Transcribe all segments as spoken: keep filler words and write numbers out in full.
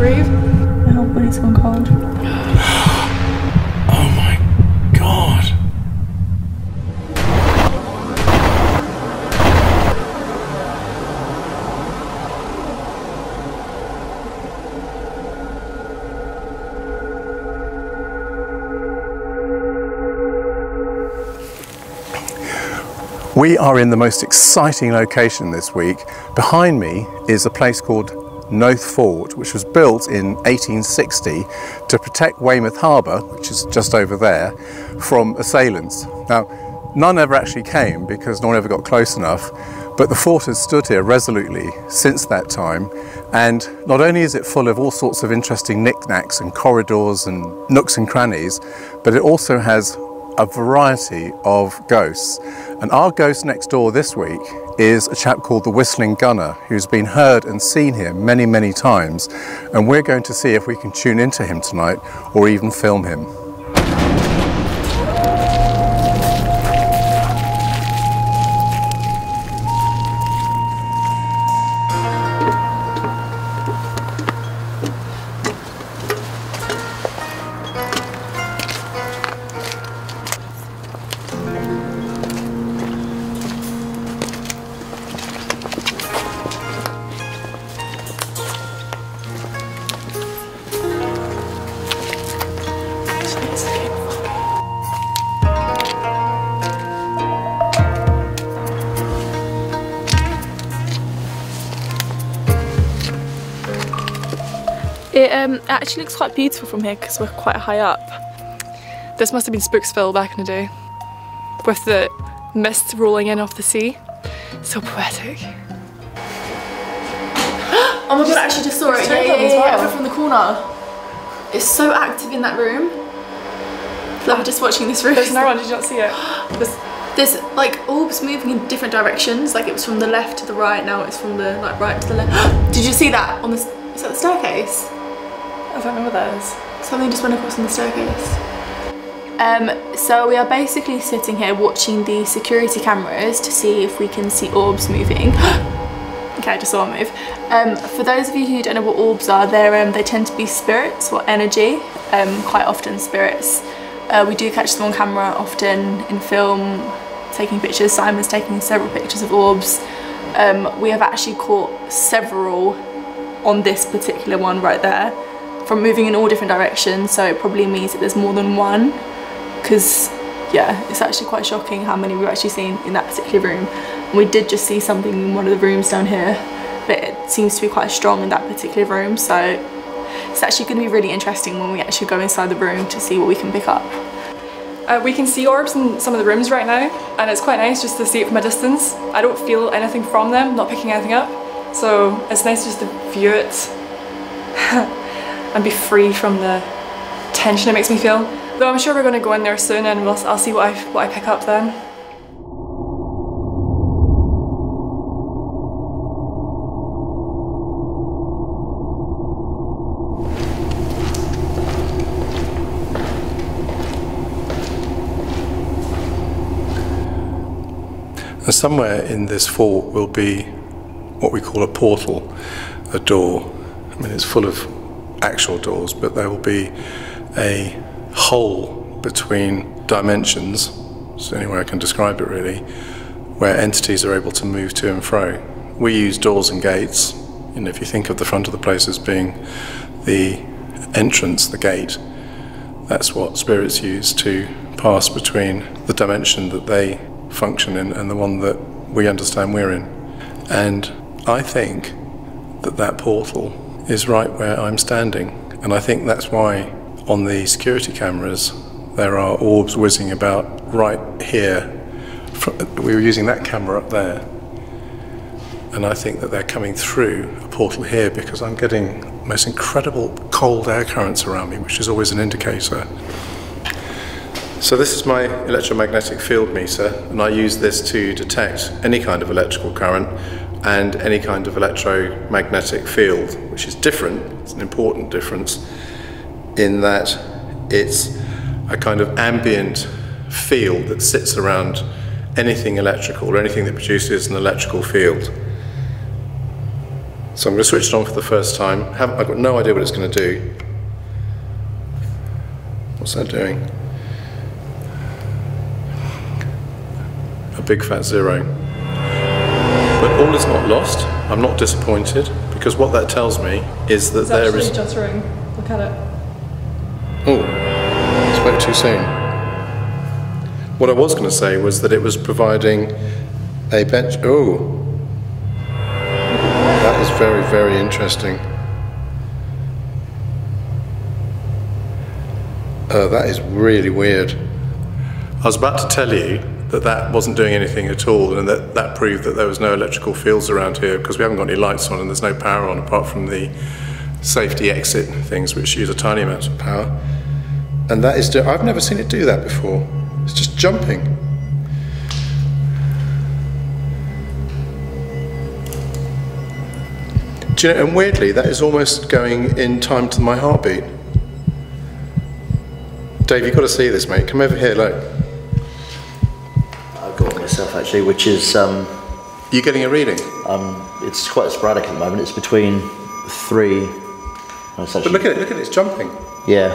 brave. I hope when it's gone cold. Oh my god. We are in the most exciting location this week. Behind me is a place called Nothe Fort, which was built in eighteen sixty to protect Weymouth Harbour, which is just over there, from assailants. Now, none ever actually came because no one ever got close enough, but the fort has stood here resolutely since that time, and not only is it full of all sorts of interesting knickknacks and corridors and nooks and crannies, but it also has a variety of ghosts. And our ghost next door this week is a chap called the Whistling Gunner, who's been heard and seen here many, many times. And we're going to see if we can tune into him tonight or even film him. It um, actually looks quite beautiful from here because we're quite high up. This must have been Spooksville back in the day, with the mist rolling in off the sea. So poetic. Oh my god, I actually just saw it. Yeah, yeah, yeah, yeah, well. From the corner. It's so active in that room. Like, just watching this room. There's no one, did you not see it? There's, there's like orbs moving in different directions. Like it was from the left to the right, now it's from the like right to the left. Did you see that on the, is that the staircase? I don't know what that is. Something just went across on the staircase. Um, so we are basically sitting here watching the security cameras to see if we can see orbs moving. Okay, I just saw them move. Um, for those of you who don't know what orbs are, they're, um, they tend to be spirits or energy, um, quite often spirits. Uh, we do catch them on camera often in film, taking pictures. Simon's taking several pictures of orbs. Um, we have actually caught several on this particular one right there, from moving in all different directions, so it probably means that there's more than one, because yeah, it's actually quite shocking how many we've actually seen in that particular room. And we did just see something in one of the rooms down here, but it seems to be quite strong in that particular room, so it's actually going to be really interesting when we actually go inside the room to see what we can pick up. Uh, we can see orbs in some of the rooms right now, and it's quite nice just to see it from a distance. I don't feel anything from them, not picking anything up, so it's nice just to view it. And be free from the tension it makes me feel. Though I'm sure we're going to go in there soon and we'll, I'll see what I, what I pick up then. Somewhere in this fort will be what we call a portal, a door. I mean, it's full of actual doors, but there will be a hole between dimensions, it's the only way I can describe it really, where entities are able to move to and fro. We use doors and gates, and if you think of the front of the place as being the entrance, the gate, that's what spirits use to pass between the dimension that they function in and the one that we understand we're in. And I think that that portal is right where I'm standing, and I think that's why on the security cameras there are orbs whizzing about right here. We were using that camera up there, and I think that they're coming through a portal here because I'm getting the most incredible cold air currents around me, which is always an indicator. So this is my electromagnetic field meter, and I use this to detect any kind of electrical current and any kind of electromagnetic field, which is different. It's an important difference in that it's a kind of ambient field that sits around anything electrical or anything that produces an electrical field. So I'm going to switch it on for the first time. Have, I've got no idea what it's going to do. What's that doing? A big fat zero. But all is not lost. I'm not disappointed, because what that tells me is that it's there is... It's actually juttering. Look at it. Oh, spoke too soon. What I was going to say was that it was providing a bench... Oh. That is very, very interesting. Uh, that is really weird. I was about to tell you that that wasn't doing anything at all, and that that proved that there was no electrical fields around here, because we haven't got any lights on and there's no power on apart from the safety exit things, which use a tiny amount of power. And that is, do I've never seen it do that before. It's just jumping. Do you know, and weirdly, that is almost going in time to my heartbeat. Dave, you've got to see this, mate. Come over here, look. I've got one myself, actually, which is... Um, You're getting a reading? Um, it's quite sporadic at the moment. It's between three... Well, it's actually, but look at it, look at it, it's jumping. Yeah.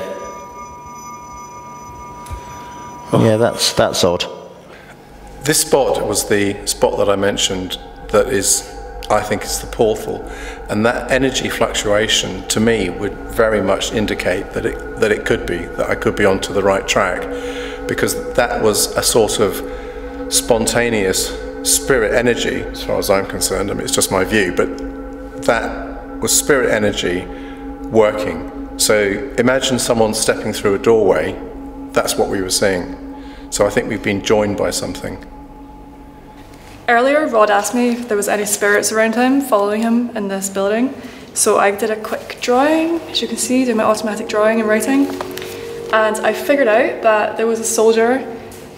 Oh. Yeah, that's, that's odd. This spot was the spot that I mentioned that is... I think it's the portal, and that energy fluctuation to me would very much indicate that it that it could be that I could be onto the right track, because that was a sort of spontaneous spirit energy as far as I'm concerned. I mean, it's just my view, but that was spirit energy working. So imagine someone stepping through a doorway. That's what we were seeing. So I think we've been joined by something. Earlier, Rod asked me if there was any spirits around him, following him in this building. So I did a quick drawing, as you can see, doing my automatic drawing and writing. And I figured out that there was a soldier,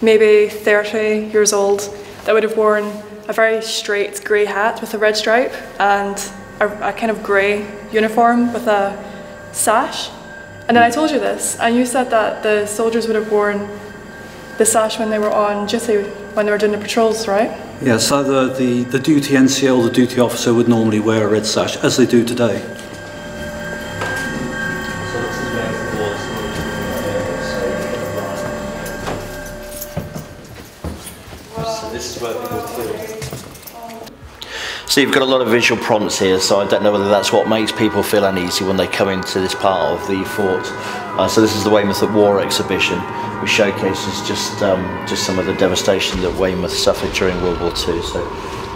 maybe thirty years old, that would have worn a very straight grey hat with a red stripe and a, a kind of grey uniform with a sash. And then I told you this, and you said that the soldiers would have worn the sash when they were on duty, when they were doing the patrols, right? Yes, either the, the duty N C O or the duty officer would normally wear a red sash, as they do today. So this is where people feel. So you've got a lot of visual prompts here, so I don't know whether that's what makes people feel uneasy when they come into this part of the fort. Uh, so this is the Weymouth at War exhibition, which showcases just um, just some of the devastation that Weymouth suffered during World War Two, so,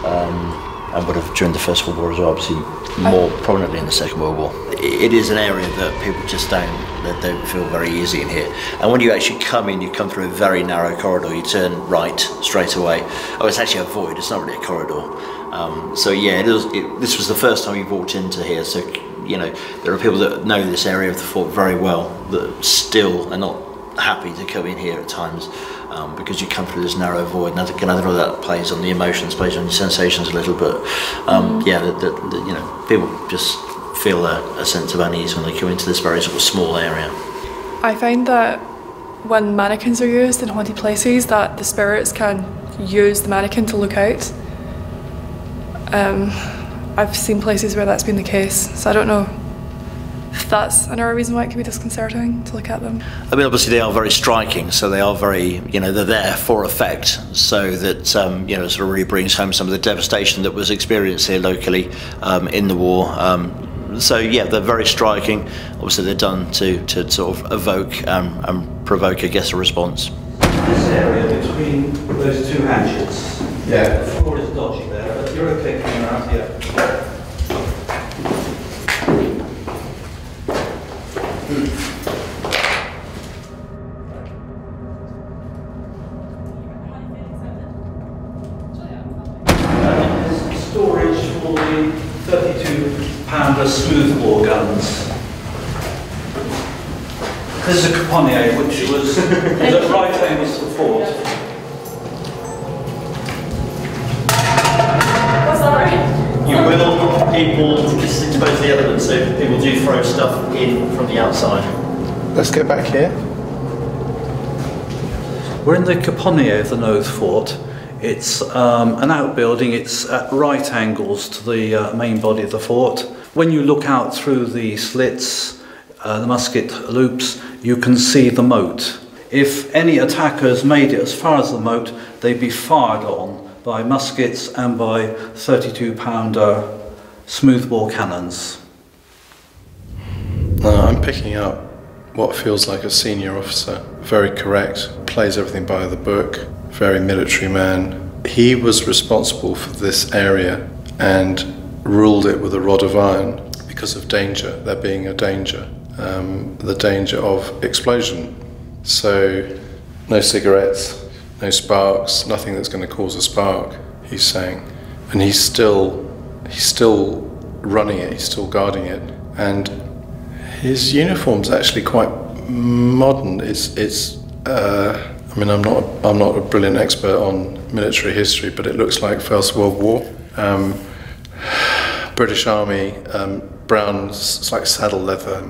um, and would have during the First World War as well, obviously more prominently in the Second World War. It is an area that people just don't, that don't feel very easy in here. And when you actually come in, you come through a very narrow corridor, you turn right straight away. Oh, it's actually a void, it's not really a corridor. Um, so yeah, it was, it, this was the first time you walked into here, so you know, there are people that know this area of the fort very well that still are not happy to come in here at times, um, because you come through this narrow void, and I don't know that plays on the emotions, plays on your sensations a little bit. Um, yeah, the, the, the, you know, people just feel a, a sense of unease when they come into this very sort of small area. I find that when mannequins are used in haunted places, that the spirits can use the mannequin to look out. Um, I've seen places where that's been the case, so I don't know. That's another reason why it can be disconcerting to look at them. I mean, obviously they are very striking, so they are very, you know, they're there for effect, so that, um, you know, sort of really brings home some of the devastation that was experienced here locally um, in the war. Um, so, yeah, they're very striking. Obviously they're done to, to sort of evoke um, and provoke, I guess, a response. This area between those two hatchets. Yeah. The floor is dodgy there, but you're okay coming around here. Smoothbore guns. This is a Caponier, which was the right aim was the fort. You will people just expose the elements, so people do throw stuff in from the outside. Let's go back here. We're in the Caponier of the Nothe Fort. It's um, an outbuilding, it's at right angles to the uh, main body of the fort. When you look out through the slits, uh, the musket loops, you can see the moat. If any attackers made it as far as the moat, they'd be fired on by muskets and by thirty-two pounder smoothbore cannons. No, I'm picking up what feels like a senior officer. Very correct, plays everything by the book, very military man. He was responsible for this area and ruled it with a rod of iron because of danger, there being a danger, um, the danger of explosion. So no cigarettes, no sparks, nothing that's going to cause a spark, he's saying. And he's still, he's still running it, he's still guarding it. And his uniform's actually quite modern. It's, it's uh, I mean, I'm not, I'm not a brilliant expert on military history, but it looks like First World War. Um, British Army, um, brown, it's like saddle leather,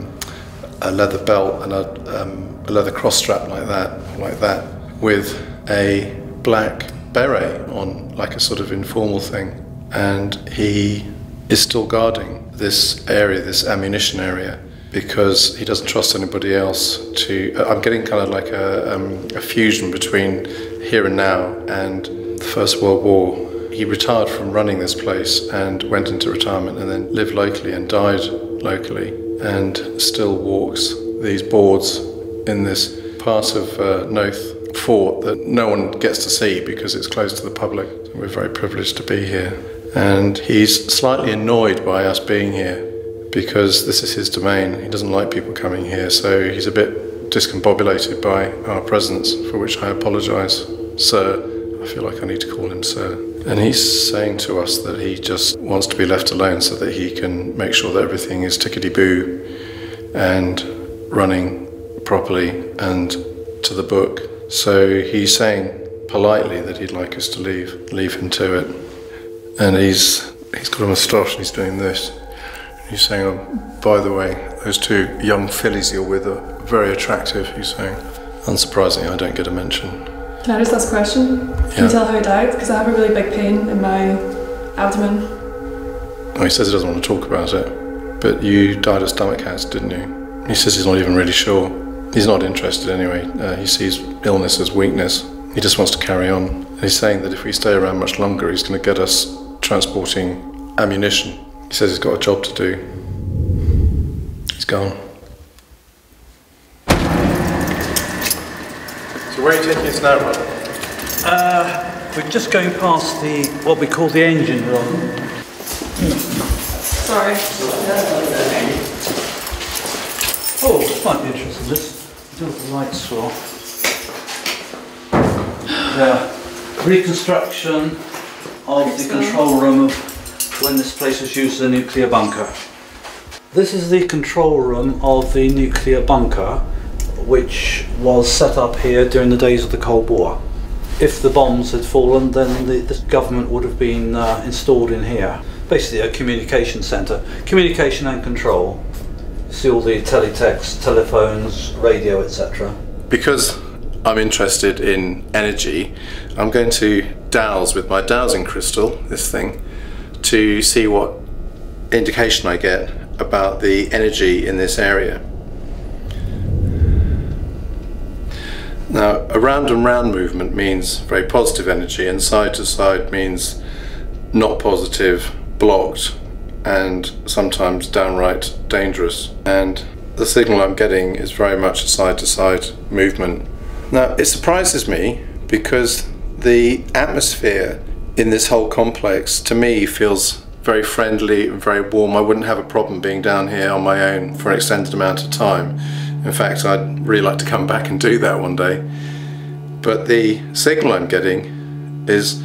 a leather belt and a, um, a leather cross strap like that, like that, with a black beret on, like a sort of informal thing. And he is still guarding this area, this ammunition area, because he doesn't trust anybody else to... I'm getting kind of like a, um, a fusion between here and now and the First World War. He retired from running this place and went into retirement and then lived locally and died locally and still walks these boards in this part of uh, Nothe Fort that no one gets to see because it's closed to the public. We're very privileged to be here. And he's slightly annoyed by us being here, because this is his domain. He doesn't like people coming here, so he's a bit discombobulated by our presence, for which I apologise, sir. I feel like I need to call him sir. And he's saying to us that he just wants to be left alone so that he can make sure that everything is tickety-boo and running properly and to the book. So he's saying politely that he'd like us to leave, leave him to it. And he's, he's got a moustache and he's doing this. He's saying, oh, by the way, those two young fillies you're with are very attractive, he's saying. Unsurprisingly, I don't get a mention. Can I just ask a question? Can yeah. you tell how he died? Because I have a really big pain in my abdomen. Oh, he says he doesn't want to talk about it. But you died of stomach cancer, didn't you? He says he's not even really sure. He's not interested anyway. Uh, he sees illness as weakness. He just wants to carry on. And he's saying that if we stay around much longer, he's going to get us transporting ammunition. He says he's got a job to do. He's gone. So where are you taking us now, Rob? Uh, we're just going past the what we call the engine room. Sorry. Oh, it's quite interesting. This. Do the lights off. The reconstruction of That's the nice. control room of when this place was used as a nuclear bunker. This is the control room of the nuclear bunker, which was set up here during the days of the Cold War. If the bombs had fallen, then the, the government would have been uh, installed in here. Basically a communication centre. Communication and control. See all the teletext, telephones, radio, et cetera. Because I'm interested in energy, I'm going to douse with my dowsing crystal, this thing, to see what indication I get about the energy in this area. Now, a round and round movement means very positive energy, and side to side means not positive, blocked, and sometimes downright dangerous. And the signal I'm getting is very much a side to side movement. Now, it surprises me because the atmosphere in this whole complex, to me, feels very friendly and very warm. I wouldn't have a problem being down here on my own for an extended amount of time. In fact, I'd really like to come back and do that one day. But the signal I'm getting is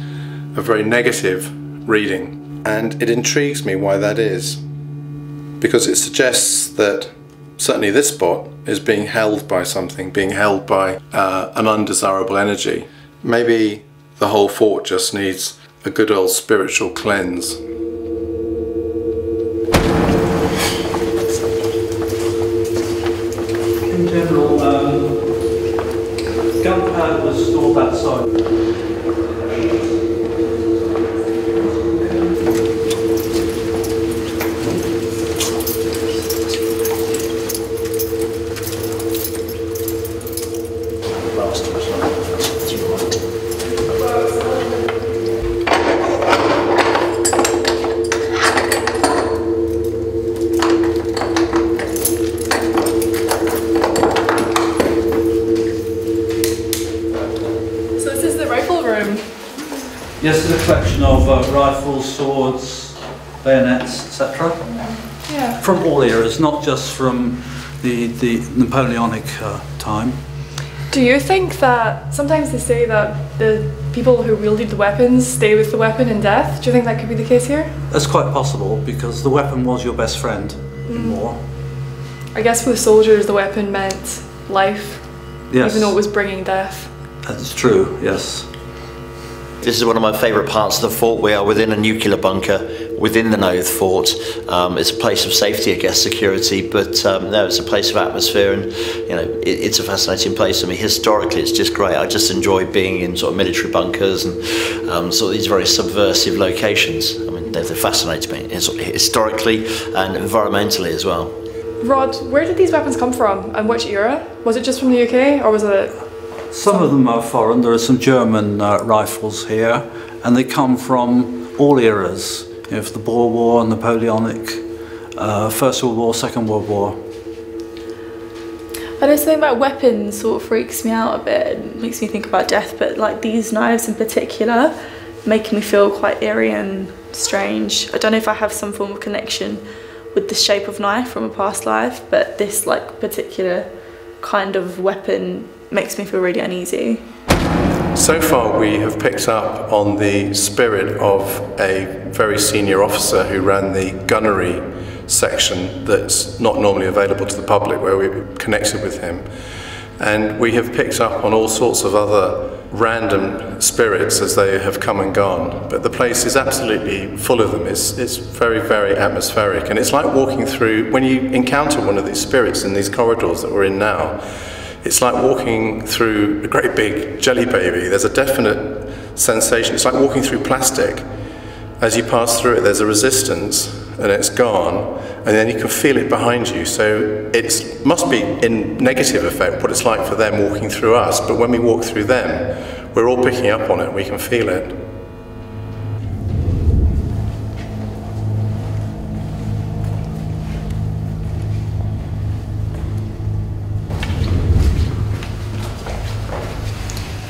a very negative reading, and it intrigues me why that is, because it suggests that certainly this spot is being held by something, being held by uh, an undesirable energy. Maybe the whole fort just needs a good old spiritual cleanse. In general, um, gunpowder was stored outside. room? Yes, there's a collection of uh, rifles, swords, bayonets, et cetera. Yeah. From all eras, not just from the, the Napoleonic uh, time. Do you think that sometimes they say that the people who wielded the weapons stay with the weapon in death? Do you think that could be the case here? That's quite possible, because the weapon was your best friend mm. in war. I guess for the soldiers the weapon meant life, yes. even though it was bringing death. That's true, yes. This is one of my favourite parts of the fort. We are within a nuclear bunker, within the Nothe Fort. Um, it's a place of safety, I guess, security, but um, no, it's a place of atmosphere, and you know, it, it's a fascinating place. I mean, historically, it's just great. I just enjoy being in sort of military bunkers and um, sort of these very subversive locations. I mean, they, they fascinate me, it's historically and environmentally as well. Rod, where did these weapons come from, and which era? Was it just from the U K, or was it? Some of them are foreign. There are some German uh, rifles here, and they come from all eras. You know, the Boer War, Napoleonic, uh, First World War, Second World War. I know something about weapons sort of freaks me out a bit and makes me think about death, but like these knives in particular make me feel quite eerie and strange. I don't know if I have some form of connection with the shape of knife from a past life, but this like particular kind of weapon makes me feel really uneasy. So far we have picked up on the spirit of a very senior officer who ran the gunnery section that's not normally available to the public, where we connected with him. And we have picked up on all sorts of other random spirits as they have come and gone. But the place is absolutely full of them. It's, it's very, very atmospheric. And it's like walking through, when you encounter one of these spirits in these corridors that we're in now, it's like walking through a great big jelly baby. There's a definite sensation. It's like walking through plastic. As you pass through it, there's a resistance, and it's gone, and then you can feel it behind you. So it must be, in negative effect, what it's like for them walking through us. But when we walk through them, we're all picking up on it. We can feel it.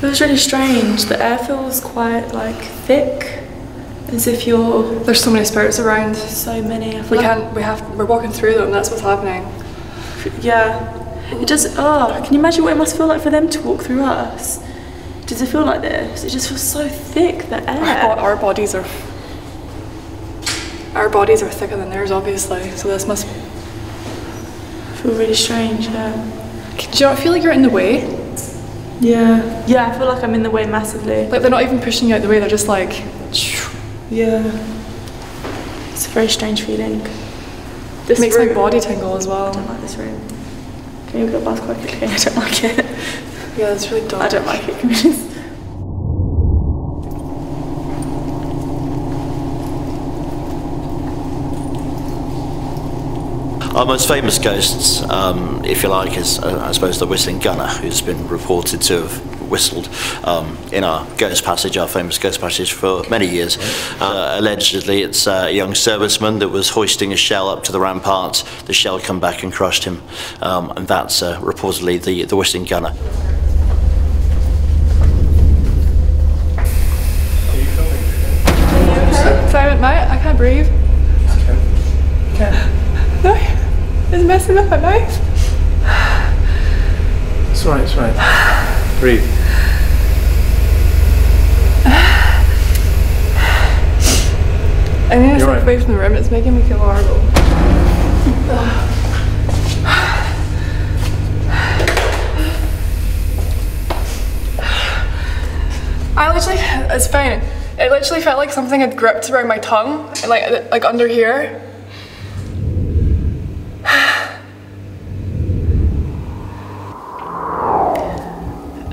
It was really strange. The air feels quite like thick, as if you're. There's so many spirits around. So many. I feel we like can't. We have. We're walking through them. That's what's happening. Yeah. It just. Oh, can you imagine what it must feel like for them to walk through us? Does it feel like this? It just feels so thick. The air. Our, our bodies are. Our bodies are thicker than theirs, obviously. So this must. Feel really strange. Yeah. Do you not feel like you're in the way? Yeah, yeah, I feel like I'm in the way massively. Like they're not even pushing you out the way, they're just like... Yeah. It's a very strange feeling. This makes my body tingle as well. I don't like this room. Can you go past quite quickly? I don't like it. Yeah, it's really dark. I don't like it, can we just... Our most famous ghosts, um, if you like, is uh, I suppose the Whistling Gunner, who's been reported to have whistled um, in our ghost passage, our famous ghost passage, for many years. Uh, allegedly, it's a young serviceman that was hoisting a shell up to the rampart. The shell came back and crushed him, um, and that's uh, reportedly the, the Whistling Gunner. Okay? Silent night, I can't breathe. Okay. Yeah. No. It's messing with my mouth. It's right, it's right. Breathe. I need to step away from the room, it's making me feel horrible. I literally, it's fine. It literally felt like something had gripped around my tongue, and like, like under here.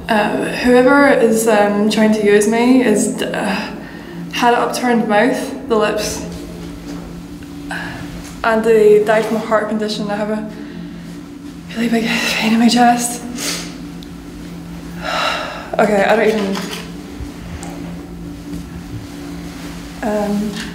Uh, whoever is um, trying to use me is uh, had an upturned mouth, the lips, and they died from a heart condition. I have a really big pain in my chest. Okay, I don't even... Um,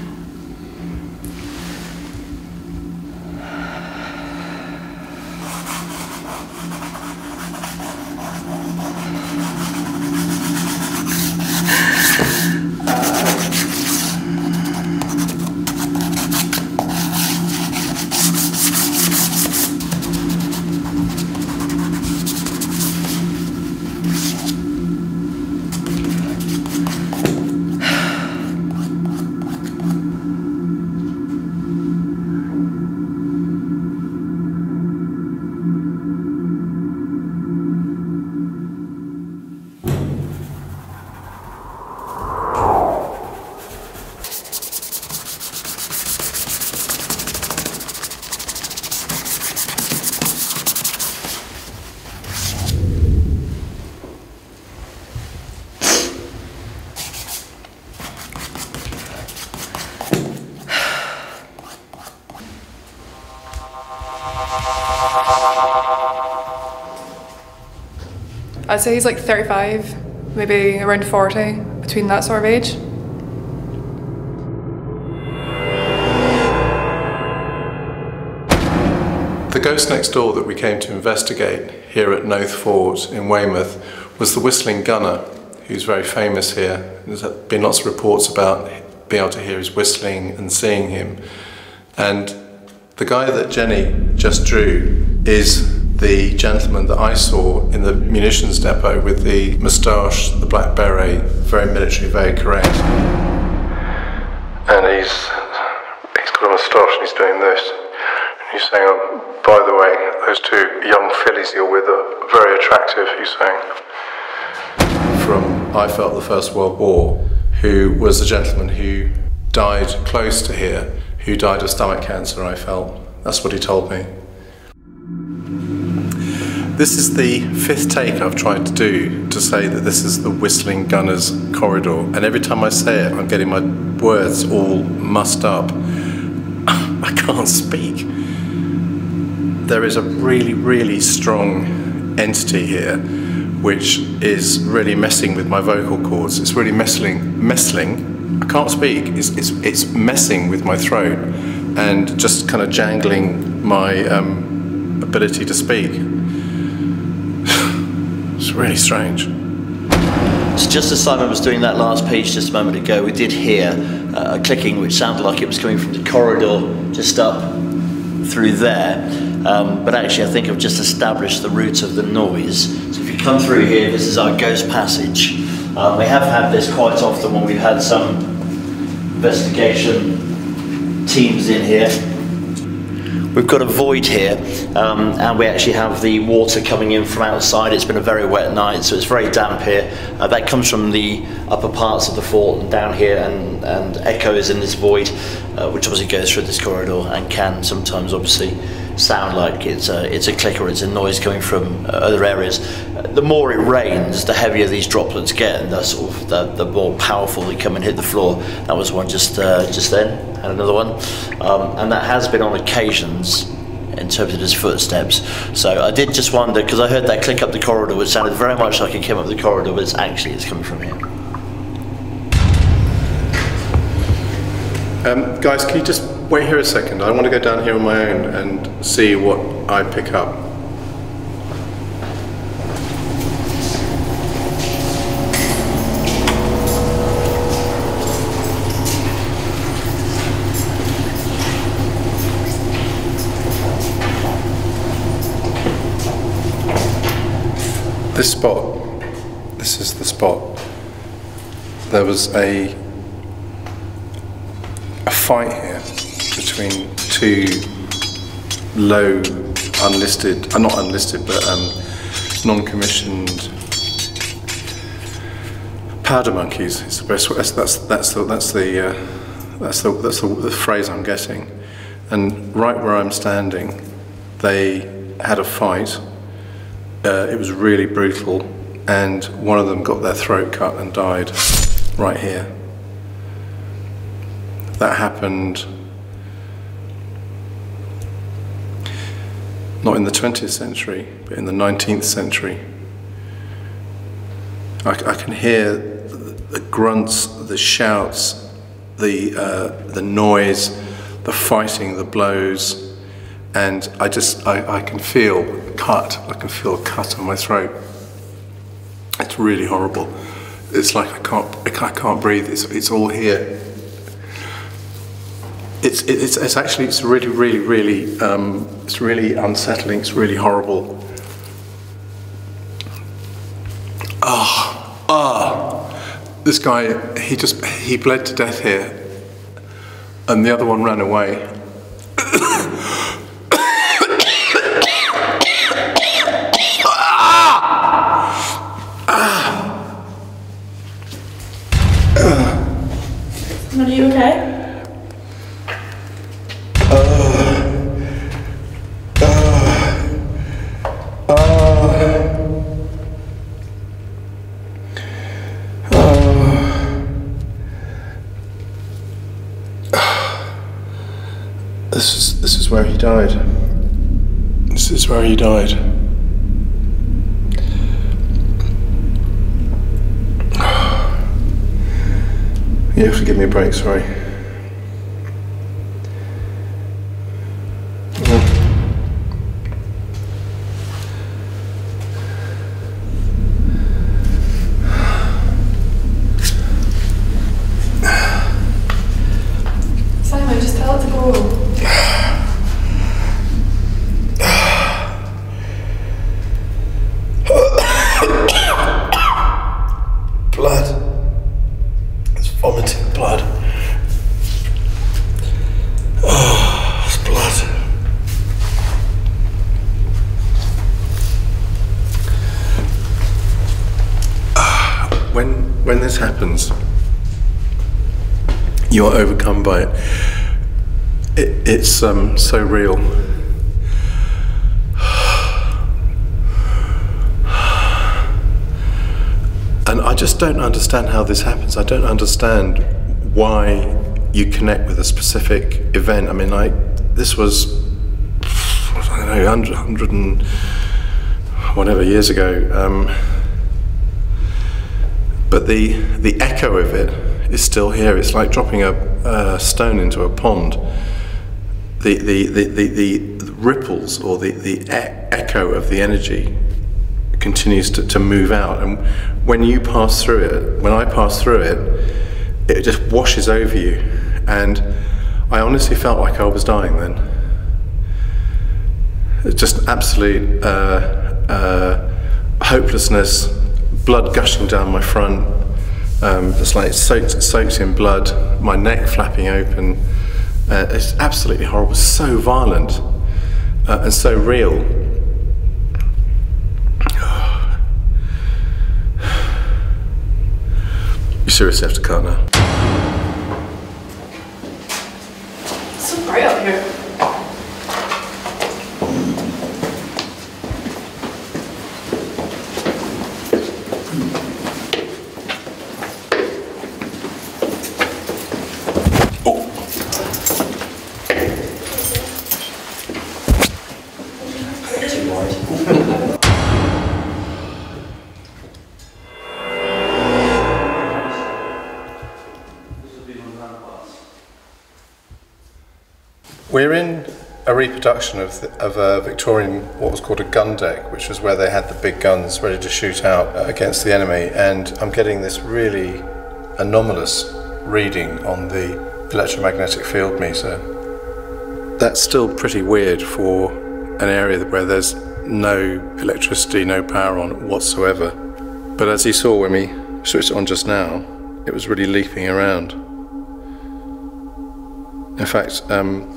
I'd say he's like thirty-five, maybe around forty, between that sort of age. The ghost next door that we came to investigate here at Nothe Fort in Weymouth was the Whistling Gunner, who's very famous here. There's been lots of reports about being able to hear his whistling and seeing him. And the guy that Jenny just drew is the gentleman that I saw in the munitions depot with the moustache, the black beret, very military, very correct. And he's, he's got a moustache and he's doing this. He's saying, oh, by the way, those two young fillies you're with are very attractive, he's saying. From I Felt the First World War, who was a gentleman who died close to here, who died of stomach cancer, I felt. That's what he told me. This is the fifth take I've tried to do to say that this is the Whistling Gunner's corridor. And every time I say it, I'm getting my words all mussed up. I can't speak. There is a really, really strong entity here which is really messing with my vocal cords. It's really messing, messing. I can't speak. It's, it's, it's messing with my throat and just kind of jangling my um, ability to speak. It's really strange. So just as Simon was doing that last page just a moment ago, we did hear uh, a clicking which sounded like it was coming from the corridor just up through there, um, but actually I think I've just established the root of the noise. So if you come through here, this is our ghost passage. Um, we have had this quite often when we've had some investigation teams in here. We've got a void here, um, and we actually have the water coming in from outside. It's been a very wet night, so it's very damp here. Uh, that comes from the upper parts of the fort and down here, and, and echoes in this void, uh, which obviously goes through this corridor and can sometimes obviously sound like it's a, it's a click or it's a noise coming from uh, other areas. Uh, the more it rains, the heavier these droplets get, and that's sort of the, the more powerful they come and hit the floor. That was one just uh, just then. And another one, um, and that has been on occasions interpreted as footsteps. So I did just wonder, because I heard that click up the corridor, which sounded very much like it came up the corridor, but it's actually it's coming from here. Um, guys, can you just wait here a second? I want to go down here on my own and see what I pick up. This spot, this is the spot. There was a, a fight here between two low, unlisted, uh, not unlisted, but um, non-commissioned powder monkeys. It's the best. That's that's that's the that's the uh, that's the that's the, the phrase I'm getting. And right where I'm standing, they had a fight. Uh, it was really brutal, and one of them got their throat cut and died right here. That happened not in the twentieth century, but in the nineteenth century. I, I can hear the, the grunts, the shouts, the, uh, the noise, the fighting, the blows. And I just, I, I can feel a cut, I can feel a cut on my throat. It's really horrible. It's like I can't, I can't breathe, it's, it's all here. It's, it's, it's actually, it's really, really, really, um, it's really unsettling, it's really horrible. Ah, oh, ah, oh. This guy, he just, he bled to death here. And the other one ran away. Are you okay? Uh, uh, uh, uh. This is this is where he died. This is where he died. You have to give me a break, sorry. You're overcome by it. it it's um, so real. And I just don't understand how this happens. I don't understand why you connect with a specific event. I mean, like, this was, I don't know, one hundred, one hundred and whatever years ago. Um, but the, the echo of it is still here. It's like dropping a uh, stone into a pond. The the the the, the ripples or the the e echo of the energy continues to, to move out. And when you pass through it, when I pass through it, it just washes over you. And I honestly felt like I was dying then. It's just absolute uh, uh, hopelessness, blood gushing down my front. Um, it's like soaked, soaked in blood, my neck flapping open. Uh, it's absolutely horrible, so violent uh, and so real. You seriously have to cut now. It's so bright up here. We're in a reproduction of, the, of a Victorian, what was called a gun deck, which was where they had the big guns ready to shoot out against the enemy. And I'm getting this really anomalous reading on the electromagnetic field meter. That's still pretty weird for an area where there's no electricity, no power on whatsoever. But as you saw when we switched it on just now, it was really leaping around. In fact, um,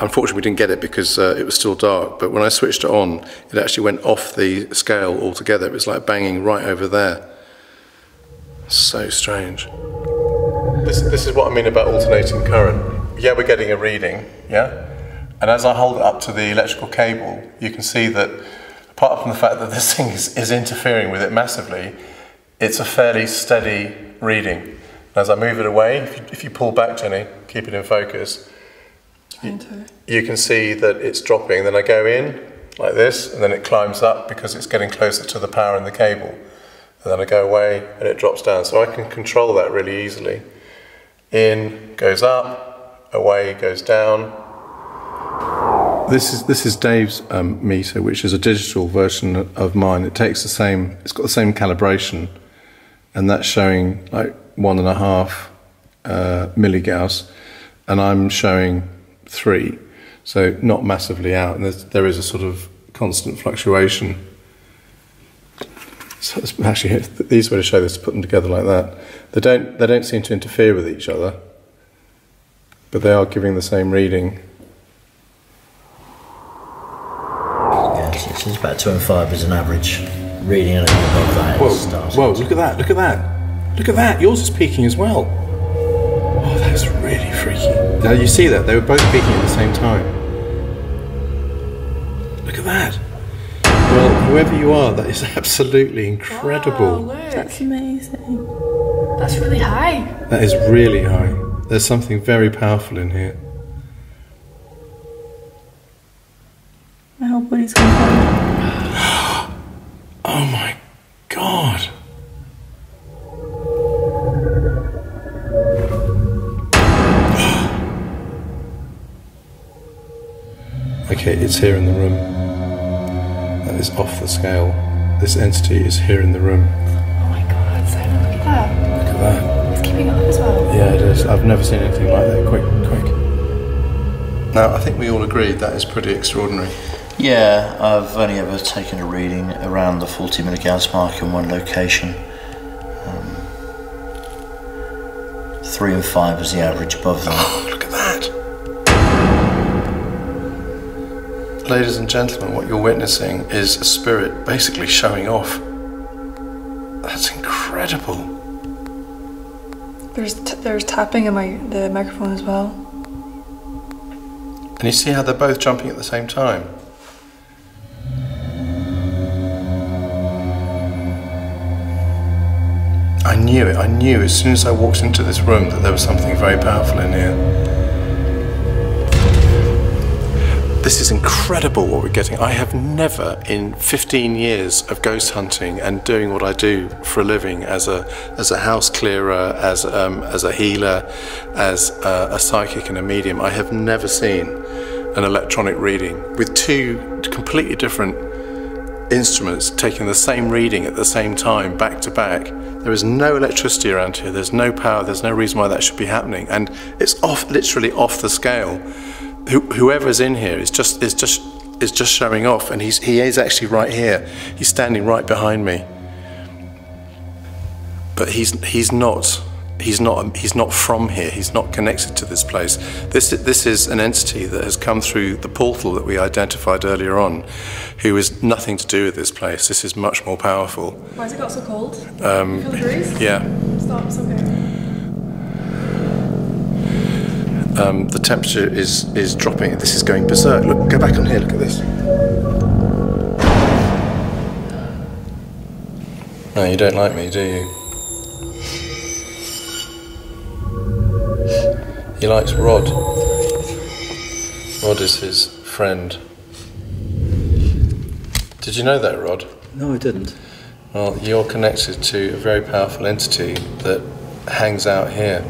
unfortunately, we didn't get it because uh, it was still dark, but when I switched it on, it actually went off the scale altogether. It was like banging right over there. So strange. This, this is what I mean about alternating current. Yeah, we're getting a reading, yeah? And as I hold it up to the electrical cable, you can see that, apart from the fact that this thing is, is interfering with it massively, it's a fairly steady reading. And as I move it away, if you, if you pull back, Jenny, keep it in focus, you can see that it's dropping. Then I go in like this and then it climbs up because it's getting closer to the power in the cable. And then I go away and it drops down. So I can control that really easily. In goes up, away goes down. This is, this is Dave's um, meter, which is a digital version of mine. It takes the same, it's got the same calibration, and that's showing like one and a half uh, milligauss, and I'm showing three, so not massively out, and there is a sort of constant fluctuation. So it's actually, the easiest way to show this is to put them together like that. They don't, they don't seem to interfere with each other, but they are giving the same reading. Yes, it's, it's about two and five as an average reading. I don't know about that. Whoa, whoa, look at that, look at that, look at that, yours is peaking as well. Oh, that's really freaky. Now you see that, they were both peaking at the same time. Look at that. Well, whoever you are, that is absolutely incredible. Wow, that's amazing. That's really high. That is really high. There's something very powerful in here. My whole body's going down. Oh my God. indicate it's here in the room. That is off the scale. This entity is here in the room. Oh my god, so look at that. Look at that. It's keeping it up as well. Yeah, it is. I've never seen anything like that. Quick, quick. Now, I think we all agree that is pretty extraordinary. Yeah, I've only ever taken a reading around the forty minute gas mark in one location. Um, three and five is the average above them. Oh, look at that! Ladies and gentlemen, what you're witnessing is a spirit basically showing off. That's incredible. There's t there's tapping in my the microphone as well. And you see how they're both jumping at the same time? I knew it, I knew as soon as I walked into this room that there was something very powerful in here. This is incredible what we're getting. I have never in fifteen years of ghost hunting and doing what I do for a living as a, as a house clearer, as, um, as a healer, as a, a psychic and a medium, I have never seen an electronic reading with two completely different instruments taking the same reading at the same time, back to back. There is no electricity around here, there's no power, there's no reason why that should be happening, and it's off, literally off the scale. Who, whoever's in here is just, is just, is just showing off, and he's, he is actually right here. He's standing right behind me. But he's, he's not, he's not, he's not from here, he's not connected to this place. This, this is an entity that has come through the portal that we identified earlier on, who is nothing to do with this place. This is much more powerful. Why has it got so cold? Um, you feel the breeze? Yeah. Stop, it's okay. Um, the temperature is, is dropping. This is going berserk. Look, go back on here, look at this. No, you don't like me, do you? He likes Rod. Rod is his friend. Did you know that, Rod? No, I didn't. Well, you're connected to a very powerful entity that hangs out here.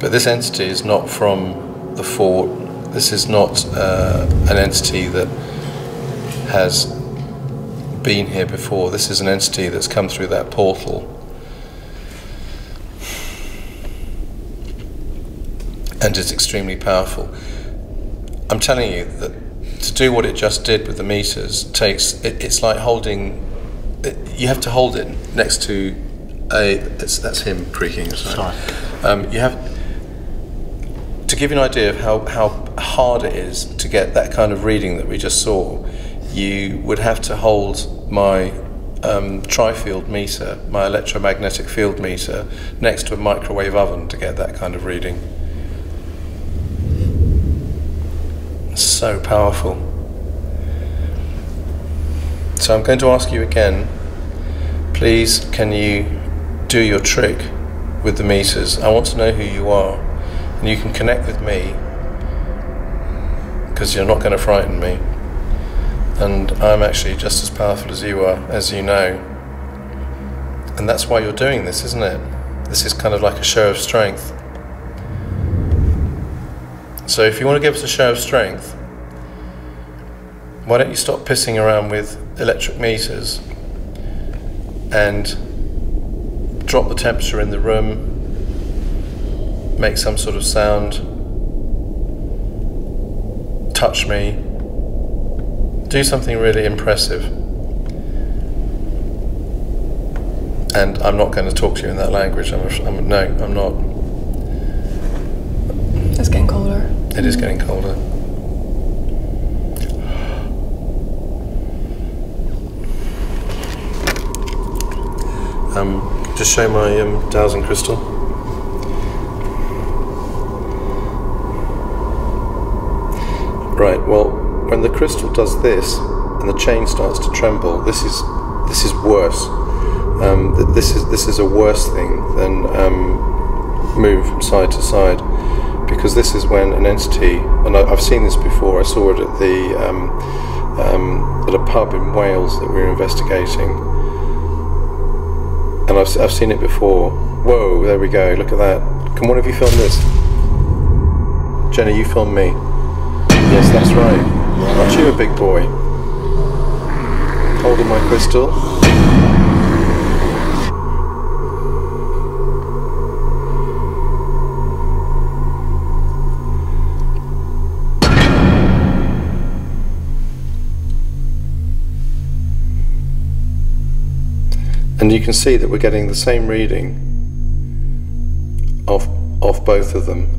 But this entity is not from the fort. This is not uh, an entity that has been here before. This is an entity that's come through that portal. And it's extremely powerful. I'm telling you that to do what it just did with the meters takes, it, it's like holding, it, you have to hold it next to a, that's, that's him creaking, sorry. Um, you have, to give you an idea of how, how hard it is to get that kind of reading that we just saw, you would have to hold my um, tri-field meter, my electromagnetic field meter, next to a microwave oven to get that kind of reading. So powerful. So I'm going to ask you again, please can you do your trick with the meters? I want to know who you are, and you can connect with me because you're not going to frighten me, and I'm actually just as powerful as you are, as you know, and that's why you're doing this, isn't it? This is kind of like a show of strength. So if you want to give us a show of strength, why don't you stop pissing around with electric meters and drop the temperature in the room, make some sort of sound, touch me, do something really impressive. And I'm not going to talk to you in that language, I'm, I'm, no, I'm not. It's getting colder. It is getting colder. Um, just show my um, dowsing crystal. Right. Well, when the crystal does this and the chain starts to tremble, this is this is worse. Um, th this is this is a worse thing than um, move from side to side. Because this is when an entity, and I've seen this before, I saw it at the um, um, at a pub in Wales that we were investigating, and I've, I've seen it before. Whoa, there we go, look at that. Can one of you film this? Jenny, you film me. Yes, that's right. at you, big boy. Holding my pistol. And you can see that we're getting the same reading off, off both of them.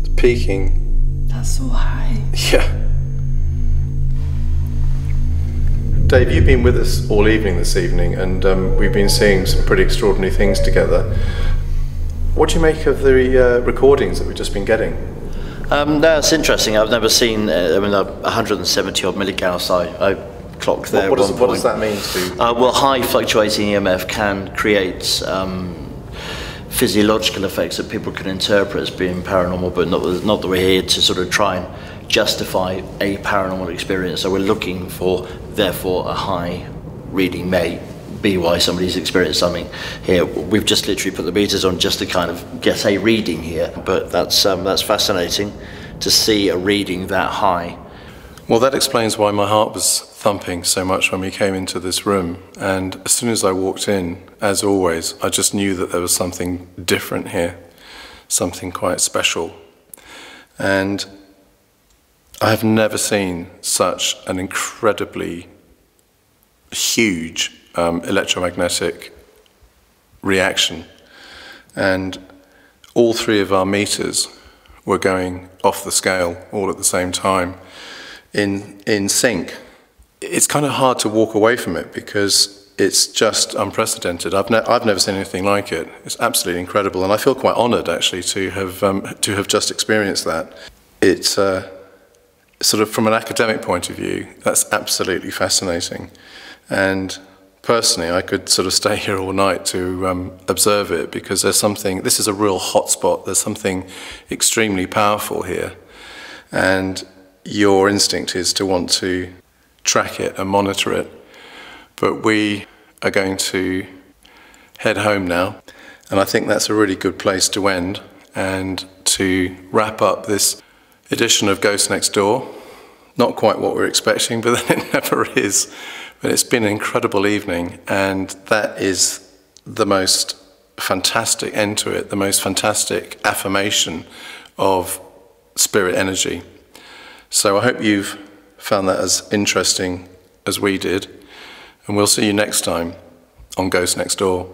It's peaking. That's so high. Yeah. Dave, you've been with us all evening this evening, and um, we've been seeing some pretty extraordinary things together. What do you make of the uh, recordings that we've just been getting? Um, no, it's interesting. I've never seen, uh, I mean, uh, one hundred seventy odd milligauss I, I clocked there. What, what, does, what does that mean to you? Uh, well, high fluctuating E M F can create um, physiological effects that people can interpret as being paranormal, but not, not that we're here to sort of try and justify a paranormal experience. So we're looking for, therefore, a high reading may be why somebody's experienced something here. We've just literally put the meters on just to kind of get a reading here, but that's, um, that's fascinating to see a reading that high. Well, that explains why my heart was thumping so much when we came into this room, and as soon as I walked in, as always, I just knew that there was something different here, something quite special. And I have never seen such an incredibly huge um, electromagnetic reaction. And all three of our meters were going off the scale all at the same time in, in sync. It's kind of hard to walk away from it because it's just unprecedented. I've, ne I've never seen anything like it. It's absolutely incredible, and I feel quite honoured actually to have, um, to have just experienced that. It's... Uh, Sort of from an academic point of view, that's absolutely fascinating. And personally, I could sort of stay here all night to um, observe it, because there's something, this is a real hotspot, there's something extremely powerful here. And your instinct is to want to track it and monitor it. But we are going to head home now. And I think that's a really good place to end and to wrap up this edition of Ghost Next Door. Not quite what we're expecting, but then it never is. But it's been an incredible evening, and that is the most fantastic end to it, the most fantastic affirmation of spirit energy. So I hope you've found that as interesting as we did, and we'll see you next time on Ghost Next Door.